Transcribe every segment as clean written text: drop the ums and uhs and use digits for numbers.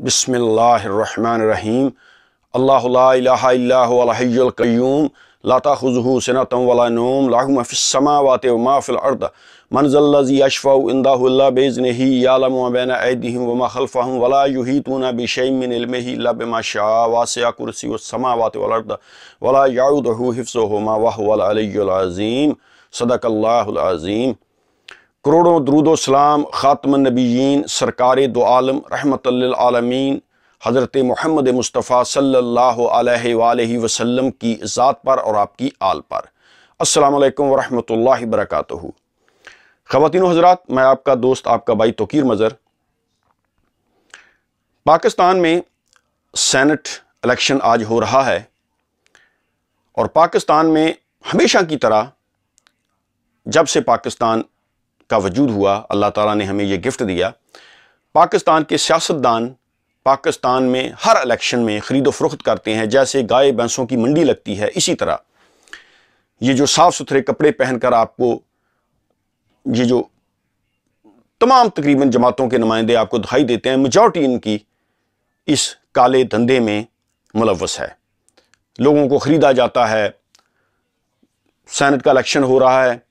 बिस्मिल्लाहिर्रहमानिर्रहीम अल्लाहु ला इलाहा इल्ला हुवल हय्युल क़य्यूम ला ताख़ुज़ुहु सिनतुन वला नौम लहु मा फ़िस समावाति व मा फ़िल अर्द मन ज़ल्लज़ी यशफ़उ इंदहु इल्ला बिइज़्निही यालमु मा बैना ऐदीहिम व मा ख़ल्फ़हुम वला युहीतूना बिशैइन मिन इल्मिही इल्ला बिमा शअ वासिअ कुर्सियुस समावाति वल अर्द वला यऊदुहु हिफ़्ज़ुहुमा व हुवल अलिय्युल अज़ीम सदक़ल्लाहुल अज़ीम। करोड़ों दुरूदो सलाम ख़ातमुन नबिय्यीन सरकारे दो आलम रहमतुल आलमीन हज़रत मोहम्मद मुस्तफ़ा सल्लल्लाहु अलैहि वसल्लम की ज़ात पर और आपकी आल पर। अस्सलाम वालेकुम वरहमतुल्लाहि वबरकातुहू। ख़वातीन हज़रात, मैं आपका दोस्त आपका भाई तौकीर मज़र। पाकिस्तान में सेनेट इलेक्शन आज हो रहा है और पाकिस्तान में हमेशा की तरह जब से पाकिस्तान का वजूद हुआ, अल्लाह ताला ने हमें यह गिफ्ट दिया, पाकिस्तान के सियासतदान पाकिस्तान में हर इलेक्शन में ख़रीदो फरोख्त करते हैं। जैसे गाय भैंसों की मंडी लगती है, इसी तरह ये जो साफ़ सुथरे कपड़े पहनकर आपको ये जो तमाम तकरीबन जमातों के नुमाइंदे आपको दिखाई देते हैं, मेजॉरिटी इनकी इस काले धंधे में मुलव्वस है। लोगों को ख़रीदा जाता है। सेनेट का इलेक्शन हो रहा है,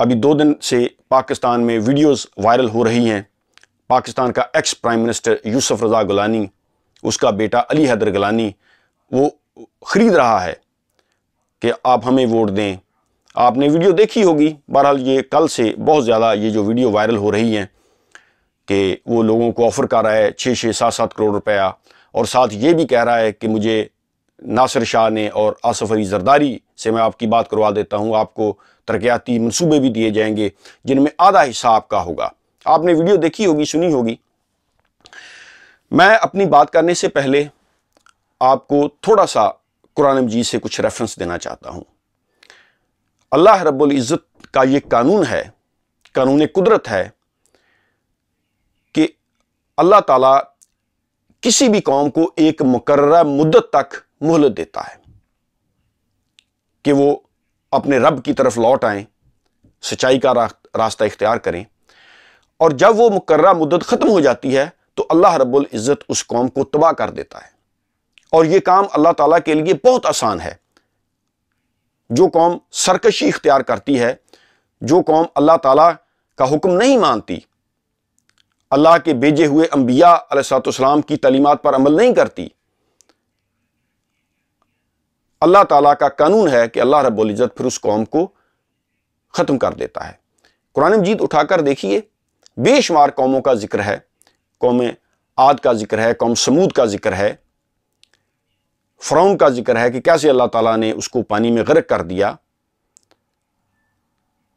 अभी 2 दिन से पाकिस्तान में वीडियोस वायरल हो रही हैं। पाकिस्तान का ex prime minister Yusuf Raza Gilani, उसका बेटा अली हैदर गिलानी, वो ख़रीद रहा है कि आप हमें वोट दें। आपने वीडियो देखी होगी। बहरहाल ये कल से बहुत ज़्यादा ये जो वीडियो वायरल हो रही हैं कि वो लोगों को ऑफ़र कर रहा है 6-7 करोड़ रुपया, और साथ ये भी कह रहा है कि मुझे नासिर शाह ने और आसिफ अली जरदारी से मैं आपकी बात करवा देता हूँ, आपको तरक्याती मनसूबे भी दिए जाएंगे जिनमें आधा हिस्सा आपका होगा। आपने वीडियो देखी होगी, सुनी होगी। मैं अपनी बात करने से पहले आपको थोड़ा सा कुरान मजीद से कुछ रेफरेंस देना चाहता हूँ। अल्लाह रब्बुल इज़्ज़त का ये कानून है, कानून कुदरत है कि अल्लाह ताला किसी भी कौम को एक मुकर्रर मुद्दत तक मोहलत देता है कि वो अपने रब की तरफ लौट आएँ, सच्चाई का रास्ता इख्तियार करें, और जब वो मुकर्रर मुद्दत ख़त्म हो जाती है तो अल्लाह रब्बुल इज़्ज़त उस कौम को तबाह कर देता है। और ये काम अल्लाह ताला के लिए बहुत आसान है। जो कौम सरकशी इख्तियार करती है, जो कौम अल्लाह ताला का हुक्म नहीं मानती, अल्लाह के भेजे हुए अम्बिया अलैहिस्सलाम की तालीमात पर अमल नहीं करती, अल्लाह ताला का कानून है कि अल्लाह रब्बुल इज़्ज़त फिर उस कौम को ख़त्म कर देता है। कुरान मजीद उठाकर देखिए, बेशुमार कौमों का जिक्र है। कौम आद का जिक्र है, कौम समूद का जिक्र है, फ़िरौन का जिक्र है कि कैसे अल्लाह ताला ने उसको पानी में गर्क कर दिया।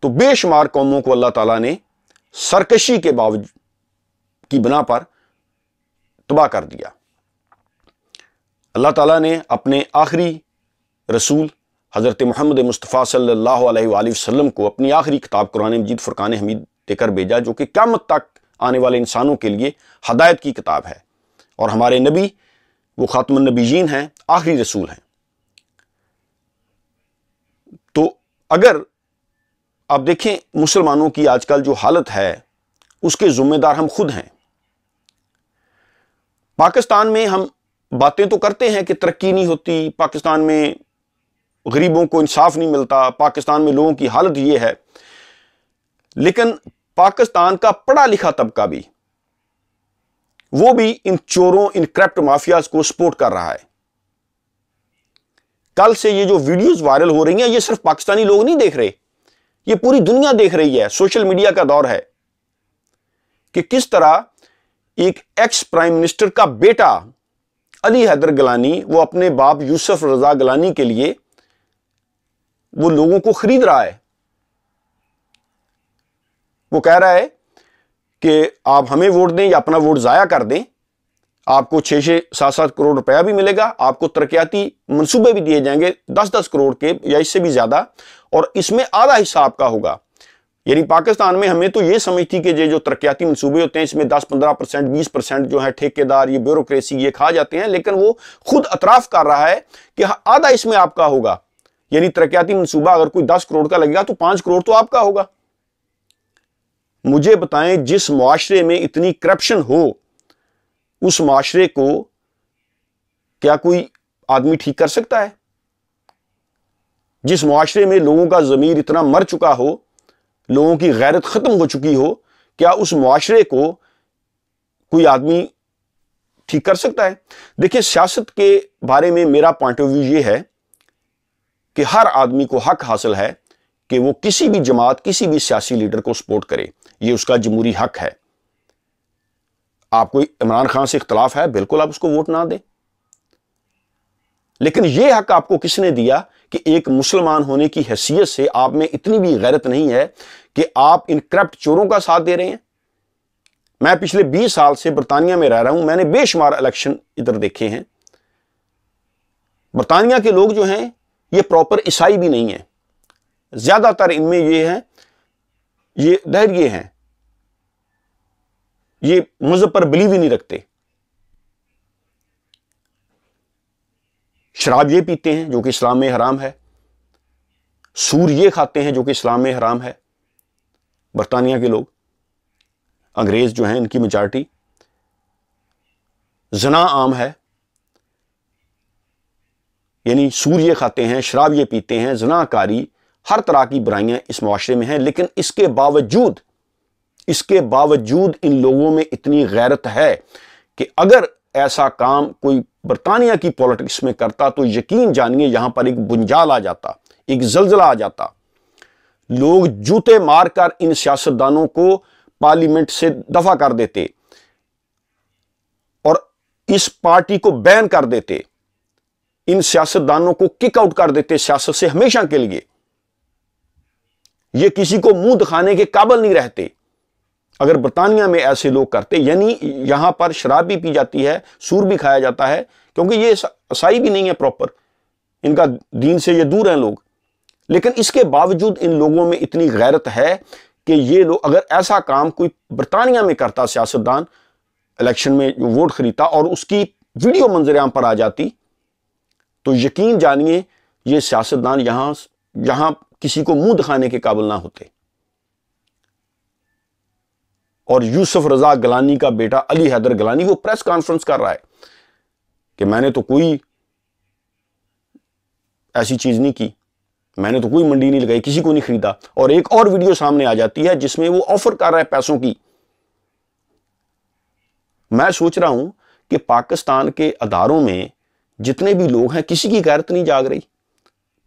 तो बेशुमार कौमों को अल्लाह ताला ने सरकशी के बावजूद की बिना पर तबाह कर दिया। अल्लाह ताला ने अपने आखिरी रसूल हज़रत मोहम्मद मुस्तफ़ा सल्लल्लाहु अलैहि वसल्लम को अपनी आखिरी किताब कुरान मजीद फ़ुरक़ान हमीद देकर भेजा, जो कि क़यामत तक आने वाले इंसानों के लिए हदायत की किताब है। और हमारे नबी वो ख़ातमुन नबिय्यीन हैं, आखिरी रसूल हैं। तो अगर आप देखें मुसलमानों की आजकल जो हालत है, उसके ज़िम्मेदार हम खुद हैं। पाकिस्तान में हम बातें तो करते हैं कि तरक्की नहीं होती, पाकिस्तान में गरीबों को इंसाफ नहीं मिलता, पाकिस्तान में लोगों की हालत ये है, लेकिन पाकिस्तान का पढ़ा लिखा तबका भी, वो भी इन चोरों इन करप्ट माफियाज को सपोर्ट कर रहा है। कल से ये जो वीडियोस वायरल हो रही हैं, ये सिर्फ पाकिस्तानी लोग नहीं देख रहे, ये पूरी दुनिया देख रही है। सोशल मीडिया का दौर है कि किस तरह एक एक्स प्राइम मिनिस्टर का बेटा अली हैदर गिलानी, वो अपने बाप यूसुफ रज़ा गिलानी के लिए वो लोगों को खरीद रहा है। वो कह रहा है कि आप हमें वोट दें या अपना वोट ज़ाया कर दें, आपको 6-7 करोड़ रुपया भी मिलेगा, आपको तरक्याती मनसूबे भी दिए जाएंगे 10-10 करोड़ के या इससे भी ज़्यादा, और इसमें आधा हिस्सा आपका होगा। यानी पाकिस्तान में हमें तो ये समझ थी कि ये जो तरक्याती मनसूबे होते हैं, इसमें 10-15% 20% जो है ठेकेदार, ये ब्यूरोक्रेसी, ये खा जाते हैं, लेकिन वो खुद अतराफ़ कर रहा है कि आधा इसमें आपका होगा। यानी तरक्याती मनसूबा अगर कोई 10 करोड़ का लगेगा तो 5 करोड़ तो आपका होगा। मुझे बताएं, जिस मुआशरे में इतनी करप्शन हो, उस माशरे को क्या कोई आदमी ठीक कर सकता है? जिस माशरे में लोगों का ज़मीर इतना मर चुका हो, लोगों की गैरत ख़त्म हो चुकी हो, क्या उस माशरे को कोई आदमी ठीक कर सकता है? देखिए, सियासत के बारे में मेरा पॉइंट ऑफ व्यू ये है कि हर आदमी को हक हासिल है कि वो किसी भी जमात, किसी भी सियासी लीडर को सपोर्ट करे। ये उसका जमहूरी हक है। आपको इमरान खान से इख्तलाफ है, बिल्कुल आप उसको वोट ना दें, लेकिन यह हक आपको किसने दिया कि एक मुसलमान होने की हैसियत से आप में इतनी भी गैरत नहीं है कि आप इन करप्ट चोरों का साथ दे रहे हैं। मैं पिछले 20 साल से बरतानिया में रह रहा हूं, मैंने बेशुमार इलेक्शन इधर देखे हैं। बरतानिया के लोग जो हैं ये प्रॉपर ईसाई भी नहीं है, ज्यादातर इनमें ये दहरिए हैं, ये मजहब पर बिलीव ही नहीं रखते। शराब ये पीते हैं जो कि इस्लाम में हराम है, सूर ये खाते हैं जो कि इस्लाम में हराम है। बरतानिया के लोग, अंग्रेज जो हैं इनकी मेजॉरिटी, जना आम है, यानी सूर ये खाते हैं, शराब ये पीते हैं, जनाकारी, हर तरह की बुराइयां इस मुआशरे में हैं। लेकिन इसके बावजूद इन लोगों में इतनी गैरत है कि अगर ऐसा काम कोई बरतानिया की पॉलिटिक्स में करता तो यकीन जानिए यहां पर एक बुंजाल आ जाता, एक जलजला आ जाता। लोग जूते मारकर इन सियासतदानों को पार्लियामेंट से दफा कर देते और इस पार्टी को बैन कर देते, इन सियासतदानों को किक आउट कर देते सियासत से हमेशा के लिए। ये किसी को मुंह दिखाने के काबिल नहीं रहते अगर बरतानिया में ऐसे लोग करते। यानी यहां पर शराब भी पी जाती है, सूर भी खाया जाता है, क्योंकि ये ईसाई भी नहीं है प्रॉपर, इनका दीन से ये दूर हैं लोग। लेकिन इसके बावजूद इन लोगों में इतनी गैरत है कि ये लोग, अगर ऐसा काम कोई बरतानिया में करता सियासतदान, इलेक्शन में जो वोट खरीदता और उसकी वीडियो मंजरेआम पर आ जाती, तो यकीन जानिए ये सियासतदान यहां किसी को मुंह दिखाने के काबिल ना होते। और यूसुफ रजा गिलानी का बेटा अली हैदर गिलानी वो प्रेस कॉन्फ्रेंस कर रहा है कि मैंने तो कोई ऐसी चीज नहीं की, मैंने तो कोई मंडी नहीं लगाई, किसी को नहीं खरीदा। और एक और वीडियो सामने आ जाती है जिसमें वो ऑफर कर रहा है पैसों की। मैं सोच रहा हूं कि पाकिस्तान के अदारों में जितने भी लोग हैं किसी की गैरत नहीं जाग रही।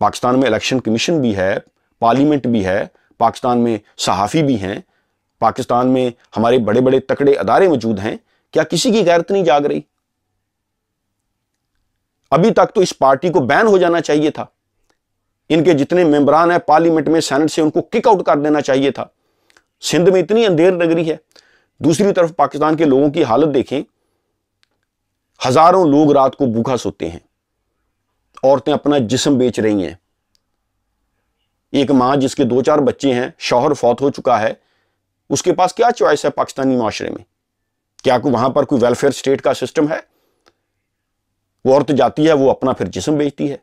पाकिस्तान में इलेक्शन कमीशन भी है, पार्लियामेंट भी है, पाकिस्तान में सहाफ़ी भी हैं, पाकिस्तान में हमारे बड़े बड़े तकड़े अदारे मौजूद हैं, क्या किसी की गैरत नहीं जाग रही? अभी तक तो इस पार्टी को बैन हो जाना चाहिए था, इनके जितने मेंबरान हैं पार्लियामेंट में, सेनेट से, उनको किक आउट कर देना चाहिए था। सिंध में इतनी अंधेर नगरी है। दूसरी तरफ पाकिस्तान के लोगों की हालत देखें, हजारों लोग रात को भूखा सोते हैं, औरतें अपना जिस्म बेच रही हैं। एक माँ जिसके 2-4 बच्चे हैं, शौहर फौत हो चुका है, उसके पास क्या चॉइस है पाकिस्तानी माशरे में? क्या कोई वहां पर कोई वेलफेयर स्टेट का सिस्टम है? वो औरत जाती है, वो अपना फिर जिस्म बेचती है।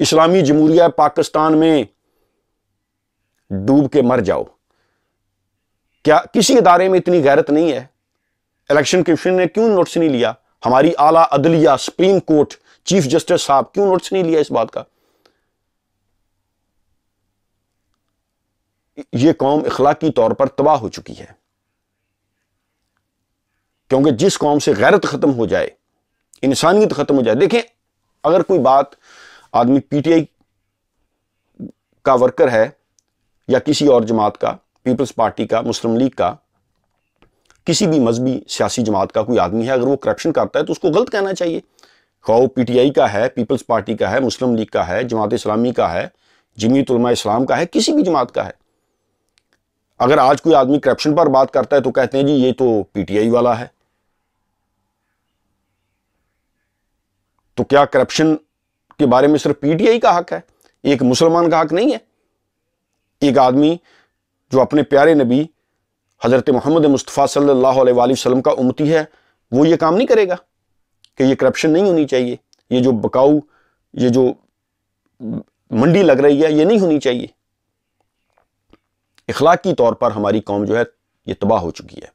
इस्लामी जमहूरिया पाकिस्तान में डूब के मर जाओ। क्या किसी इदारे में इतनी गैरत नहीं है? इलेक्शन कमीशन ने क्यों नोटिस नहीं लिया? हमारी आला अदलिया, सुप्रीम कोर्ट, चीफ जस्टिस साहब, क्यों नोटिस नहीं लिया इस बात का? ये कौम इखलाकी तौर पर तबाह हो चुकी है, क्योंकि जिस कौम से गैरत खत्म हो जाए, इंसानियत खत्म हो जाए। देखें, अगर कोई बात आदमी पीटीआई का वर्कर है या किसी और जमात का, पीपल्स पार्टी का, मुस्लिम लीग का, किसी भी मजहबी सियासी जमात का कोई आदमी है, अगर वो करप्शन करता है तो उसको गलत कहना चाहिए। खा वो पीटीआई का है, पीपल्स पार्टी का है, मुस्लिम लीग का है, जमात-ए-इस्लामी का है, जमीयत उलेमा-ए-इस्लाम का है, किसी भी जमात का है। अगर आज कोई आदमी करप्शन पर बात करता है तो कहते हैं जी ये तो पीटीआई वाला है। तो क्या करप्शन के बारे में सिर्फ पीटीआई का हक है, एक मुसलमान का हक नहीं है? एक आदमी जो अपने प्यारे नबी हजरत मोहम्मद मुस्तफ़ा सल्लल्लाहु अलैहि वसल्लम का उम्मती है, वो ये काम नहीं करेगा कि ये करप्शन नहीं होनी चाहिए, ये जो बकाऊ, ये जो मंडी लग रही है, ये नहीं होनी चाहिए। इखलाकी तौर पर हमारी कौम जो है ये तबाह हो चुकी है।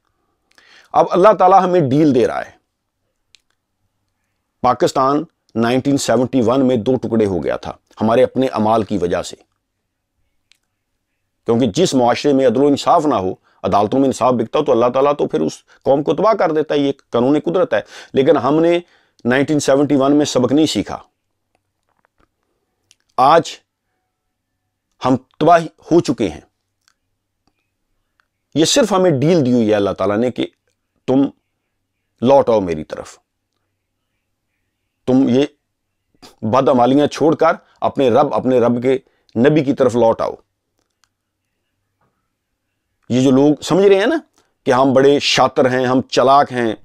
अब अल्लाह ताला हमें डील दे रहा है। पाकिस्तान 1971 में दो टुकड़े हो गया था हमारे अपने अमाल की वजह से, क्योंकि जिस माशरे में अदल इंसाफ ना हो, अदालतों में इंसाफ बिकता हो, तो अल्लाह ताला तो फिर उस कौम को तबाह कर देता है। ये कानून कुदरत है। लेकिन हमने 1971 में सबक नहीं सीखा, आज हम तबाह हो चुके हैं। ये सिर्फ हमें डील दी हुई है अल्लाह ताला ने कि तुम लौट आओ मेरी तरफ, तुम ये बदअमालियां छोड़कर अपने रब के नबी की तरफ लौट आओ। ये जो लोग समझ रहे हैं ना कि हम बड़े शातिर हैं, हम चालाक हैं,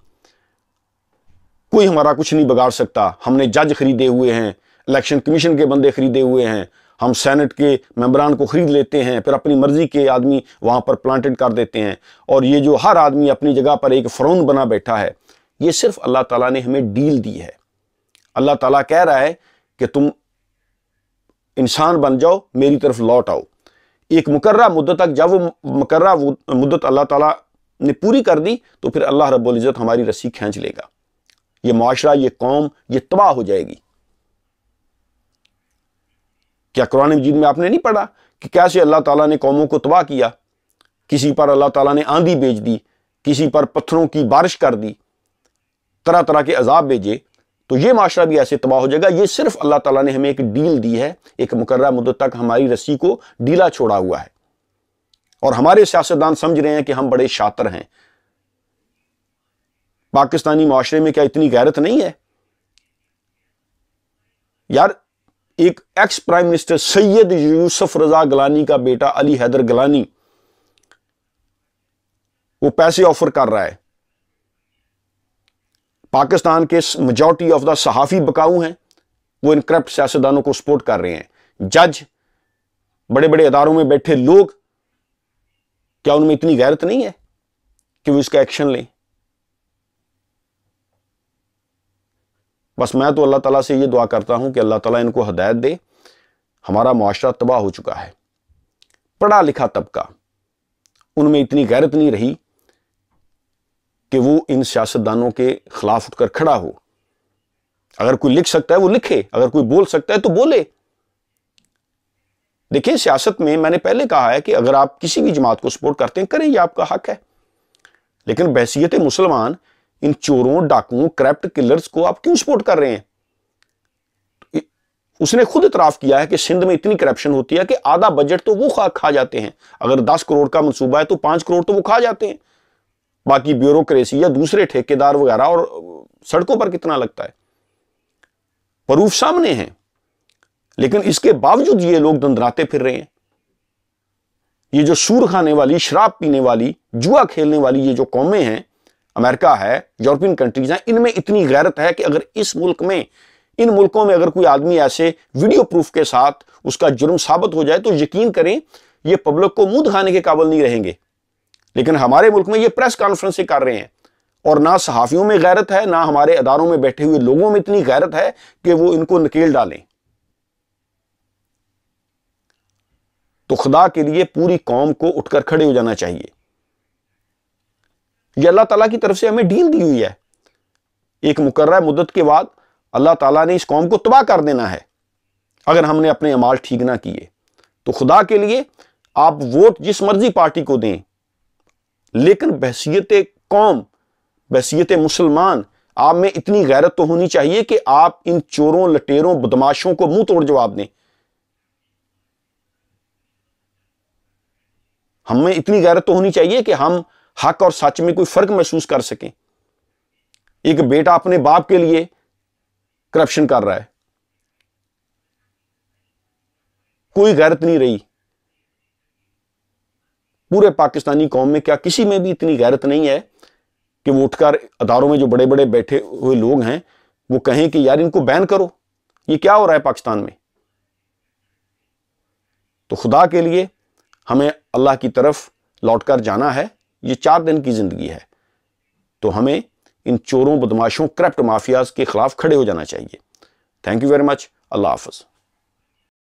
कोई हमारा कुछ नहीं बिगाड़ सकता, हमने जज खरीदे हुए हैं, इलेक्शन कमीशन के बंदे खरीदे हुए हैं, हम सेनेट के मेंबरान को ख़रीद लेते हैं, फिर अपनी मर्ज़ी के आदमी वहाँ पर प्लांटेड कर देते हैं, और ये जो हर आदमी अपनी जगह पर एक फ़रौन बना बैठा है, ये सिर्फ अल्लाह ताला ने हमें डील दी है। अल्लाह ताला कह रहा है कि तुम इंसान बन जाओ, मेरी तरफ लौट आओ। एक मुकर्रा मुद्दत तक, जब वो मुकर्रा मुद्दत अल्लाह ताला ने पूरी कर दी, तो फिर अल्लाह रब्बुल इज़्ज़त हमारी रस्सी खींच लेगा। ये माशरा, ये कौम, ये तबाह हो जाएगी। क्या कुरान मजीद में आपने नहीं पढ़ा कि कैसे अल्लाह ताला ने कौमों को तबाह किया? किसी पर अल्लाह ताला ने आंधी भेज दी, किसी पर पत्थरों की बारिश कर दी, तरह तरह के अजाब भेजे। तो ये माशरा भी ऐसे तबाह हो जाएगा। ये सिर्फ अल्लाह ताला ने हमें एक डील दी है, एक मुकर्रा मुद्दत तक हमारी रस्सी को ढीला छोड़ा हुआ है। और हमारे सियासतदान समझ रहे हैं कि हम बड़े शातिर हैं। पाकिस्तानी माशरे में क्या इतनी गैरत नहीं है यार? एक ex prime minister Syed Yusuf Raza Gilani का बेटा अली हैदर गिलानी, वो पैसे ऑफर कर रहा है। पाकिस्तान के मेजॉरिटी ऑफ द सहाफ़ी बकाऊ हैं, वो इन करप्ट सियासतदानों को सपोर्ट कर रहे हैं। जज, बड़े बड़े अदारों में बैठे लोग, क्या उनमें इतनी गैरत नहीं है कि वो इसका एक्शन लें? बस मैं तो अल्लाह ताला से ये दुआ करता हूँ कि अल्लाह ताला इनको हदायत दे। हमारा माशरा तबाह हो चुका है। पढ़ा लिखा तबका, उनमें इतनी गैरत नहीं रही कि वो इन सियासतदानों के खिलाफ उठकर खड़ा हो। अगर कोई लिख सकता है वो लिखे, अगर कोई बोल सकता है तो बोले। देखिए, सियासत में मैंने पहले कहा है कि अगर आप किसी भी जमात को सपोर्ट करते हैं, करें, यह आपका हक है। लेकिन बहसीयत मुसलमान इन चोरों, डाकुओं, करप्ट किलर्स को आप क्यों सपोर्ट कर रहे हैं? उसने खुद इतराफ किया है कि सिंध में इतनी करप्शन होती है कि आधा बजट तो वो खा जाते हैं। अगर 10 करोड़ का मंसूबा है तो 5 करोड़ तो वो खा जाते हैं। बाकी ब्यूरोक्रेसी या दूसरे ठेकेदार वगैरह और सड़कों पर कितना लगता है, प्रूफ सामने हैं। लेकिन इसके बावजूद ये लोग दंदराते फिर रहे हैं। ये जो सूर खाने वाली, शराब पीने वाली, जुआ खेलने वाली ये जो कौमें हैं, अमेरिका है, यूरोपियन कंट्रीज हैं, इनमें इतनी गैरत है कि अगर इस मुल्क में, इन मुल्कों में अगर कोई आदमी ऐसे वीडियो प्रूफ के साथ उसका जुर्म साबित हो जाए तो यकीन करें ये पब्लिक को मुंह दिखाने के काबिल नहीं रहेंगे। लेकिन हमारे मुल्क में ये प्रेस कॉन्फ्रेंसें कर रहे हैं, और ना सहाफ़ियों में गैरत है, ना हमारे अदारों में बैठे हुए लोगों में इतनी गैरत है कि वो इनको नकेल डालें। तो खुदा के लिए पूरी कौम को उठकर खड़े हो जाना चाहिए। ये अल्लाह ताला की तरफ से हमें डील दी हुई है। एक मुकर्रर मुद्दत के बाद अल्लाह ताला ने इस कौम को तबाह कर देना है अगर हमने अपने अमाल ठीक ना किए। तो खुदा के लिए आप वोट जिस मर्जी पार्टी को दें, लेकिन बहसीयत कौम, बहसीयत मुसलमान, आप में इतनी गैरत तो होनी चाहिए कि आप इन चोरों, लटेरों, बदमाशों को मुंह तोड़ जवाब दें। हम में इतनी गैरत तो होनी चाहिए कि हम हक और सच में कोई फर्क महसूस कर सकें। एक बेटा अपने बाप के लिए करप्शन कर रहा है, कोई गैरत नहीं रही। पूरे पाकिस्तानी कौम में क्या किसी में भी इतनी गैरत नहीं है कि वो उठकर अदारों में जो बड़े बड़े बैठे हुए लोग हैं वो कहें कि यार इनको बैन करो? ये क्या हो रहा है पाकिस्तान में? तो खुदा के लिए हमें अल्लाह की तरफ लौटकर जाना है। ये 4 दिन की ज़िंदगी है, तो हमें इन चोरों, बदमाशों, करप्ट माफियाज के ख़िलाफ़ खड़े हो जाना चाहिए। Thank you very much. अल्लाह हाफ़िज़।